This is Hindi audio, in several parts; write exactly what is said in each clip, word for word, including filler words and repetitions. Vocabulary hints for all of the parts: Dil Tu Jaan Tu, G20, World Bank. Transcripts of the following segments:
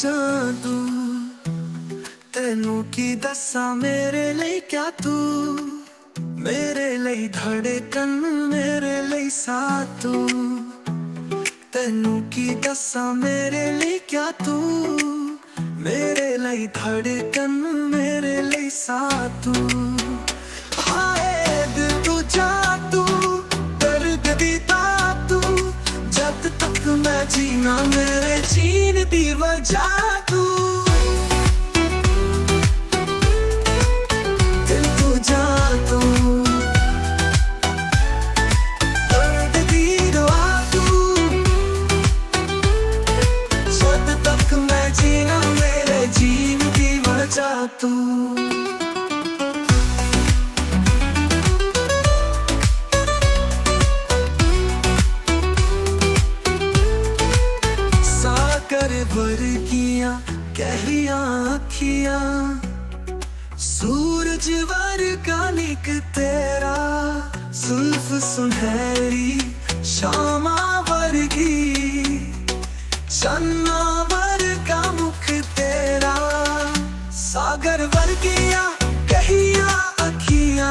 जान तू, तेनू की दसा मेरे लिए क्या तू, मेरे लिए धड़कन मेरे लिए साथ तू, तेनू की दसा मेरे लिए क्या तू, मेरे लिए धड़कन मेरे लिए साथ तू। हाय दिल तू जान तू, दर्द दी ता तू, जब तक मैं जीना मेरे जीने दी वजह तू। तू सागर वर्गिया गहरिया आखिया, सूरज वर्गा निक तेरा, सुल्फ सुनहरी शामा वर्गी, चन्ना वर्गा मुख तेरा, सागर वर्गिया कहिया अखिया,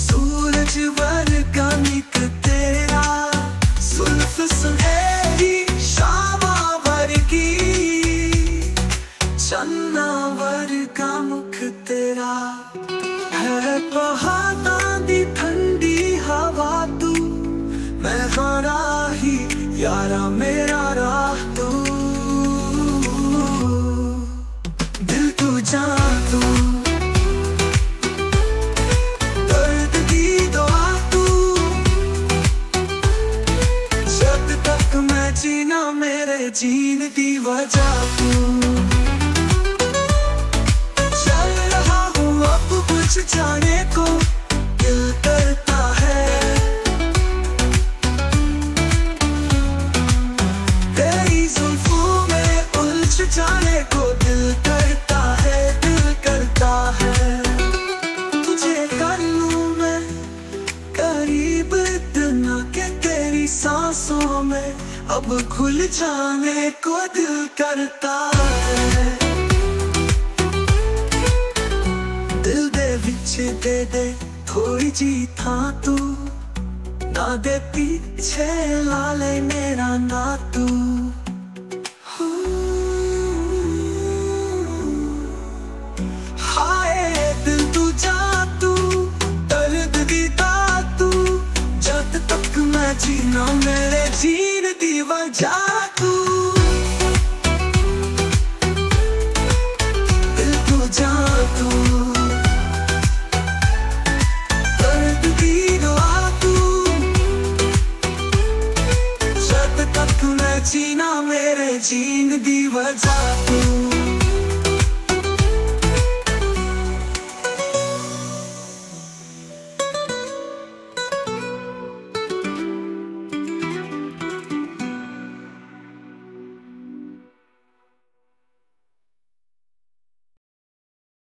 सूरज वर्गा निक तेरा, सुल्फ सुनहरी शामा वर्गी, चन्ना वर्गा मुख तेरा। है पहाड़ा दी ठंडी हवा तू, मैं हारा ही यारा मेरा राह तू। जान तू, दर्द दी दुआ तू, जब तक मैं जीना मेरे जीन दी वजह तू। चल रहा हूँ अब कुछ जाने को दिल करता है, तेरी जुल्फों में उलझ जाने को दिल करता है। तुझे कर लूं मैं करीब इतना के तेरी सांसों में अब खुल जाने को दिल करता है। दिल दे विच दे दे थोड़ी जी था तू, ना दे पीछे लाले मेरा ना तू। जीना मेरे जीन दी वजह तू, दिल तू जान तू, दर्द दी दुआ तू, जब तक मैं जीना मेरे जीन दी वजह तू।